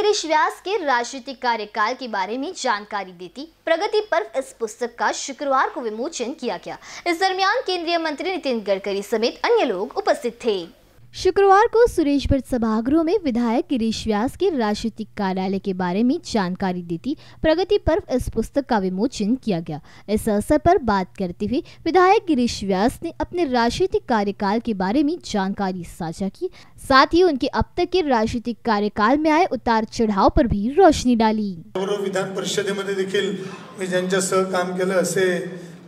गिरीश व्यास के राजनीतिक कार्यकाल के बारे में जानकारी देती प्रगति पर्व इस पुस्तक का शुक्रवार को विमोचन किया गया। इस दरमियान केंद्रीय मंत्री नितिन गडकरी समेत अन्य लोग उपस्थित थे। शुक्रवार को सुरेश भट्ट सभागृह में विधायक गिरीश व्यास के राजनीतिक कार्यालय के बारे में जानकारी देती प्रगति पर्व इस पुस्तक का विमोचन किया गया। इस अवसर पर बात करते हुए विधायक गिरीश व्यास ने अपने राजनीतिक कार्यकाल के बारे में जानकारी साझा की, साथ ही उनके अब तक के राजनीतिक कार्यकाल में आए उतार चढ़ाव पर भी रोशनी डाली। विधान परिषदेमध्ये देखील मी ज्यांच्यासह काम केले असे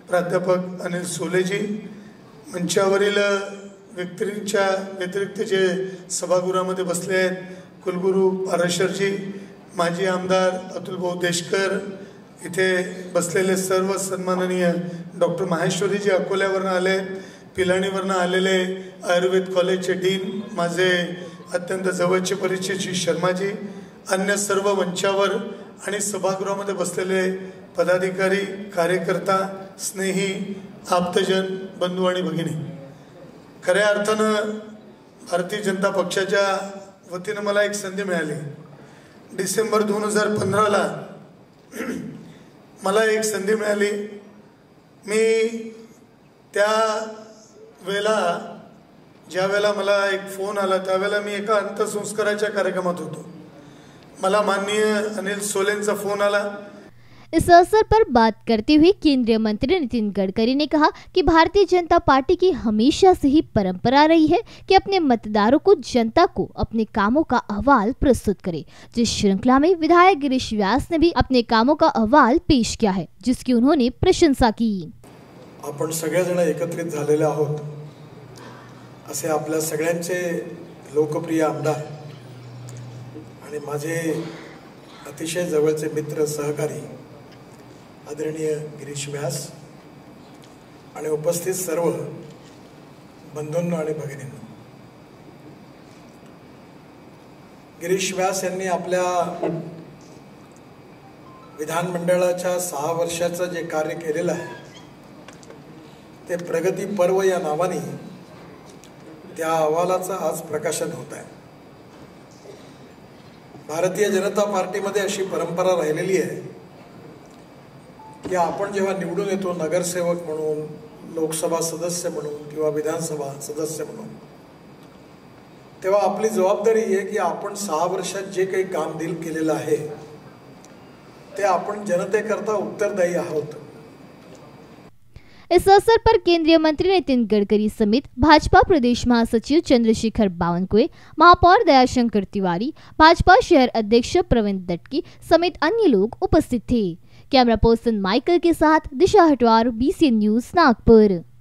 प्राध्यापक अनिल सोलेजी, मंचावरील व्यक्तींच्या व्यतिरिक्त जे सभागृहामध्ये बसले आहेत कुलगुरू पाराशरजी, माजी आमदार अतुल भा देशकर, इथे बसलेले सर्व सन्माननीय डॉक्टर माहेश्वरीजी अकोल्यावरून आले, पिलानीवरून आलेले आयुर्वेद कॉलेजचे डीन माझे अत्यंत जवळचे परिचय श्री शर्माजी, अन्य सर्व मंचावर आणि सभागृहामध्ये बसलेले पदाधिकारी, कार्यकर्ता, स्नेही, आप्तजन, बंधू आणि भगिनी, खऱ्या अर्थानं भारतीय जनता पक्षाच्या वतीनं मला एक संधी मिळाली। डिसेंबर 2015ला मला एक संधी मिळाली। मी त्या वेळेला ज्या वेळेला मला एक फोन आला त्यावेळेला मी एका अंत्यसंस्काराच्या कार्यक्रमात होतो। मला माननीय अनिल सोलेंचा फोन आला। इस अवसर पर बात करते हुए केंद्रीय मंत्री नितिन गडकरी ने कहा कि भारतीय जनता पार्टी की हमेशा से ही परंपरा रही है कि अपने मतदारों को, जनता को अपने कामों का अहवाल प्रस्तुत करे, जिस श्रृंखला में विधायक गिरीश व्यास ने भी अपने कामों का अहवाल पेश किया है, जिसकी उन्होंने प्रशंसा की। आपण सगळेजण एकत्रित झालेले आहोत असे आपल्या सगळ्यांचे लोकप्रिय आमदार आणि माझे अतिशय जवळचे मित्र सहकारी आदरणीय गिरीश व्यास आणि उपस्थित सर्व बंधूंनो आणि भगिनींनो, गिरीश व्यास यांनी आपल्या विधानमंडळाच्या 6 वर्षाचं जे कार्य केलेलं आहे ते प्रगती पर्व या नावाने त्या अहवालाचा आज प्रकाशन होत आहे। भारतीय जनता पार्टीमध्ये अशी परंपरा राहिलेली आहे की आपण जेव्हा निवडून येतो नगरसेवक म्हणून, लोकसभा सदस्य म्हणून किंवा विधानसभा सदस्य म्हणून, तेव्हा आपली जबाबदारी आहे की आपण 6 वर्षात जे काही काम दिल केलेलं आहे ते आपण जनतेकरता उत्तरदायी आहोत। इस अवसर पर केंद्रीय मंत्री नितिन गडकरी समेत भाजपा प्रदेश महासचिव चंद्रशेखर बावनकुले, महापौर दयाशंकर तिवारी, भाजपा शहर अध्यक्ष प्रवीण दटकी समेत अन्य लोग उपस्थित थे। कैमरा पर्सन माइकल के साथ दिशा हटवार, BCN न्यूज़, नागपुर।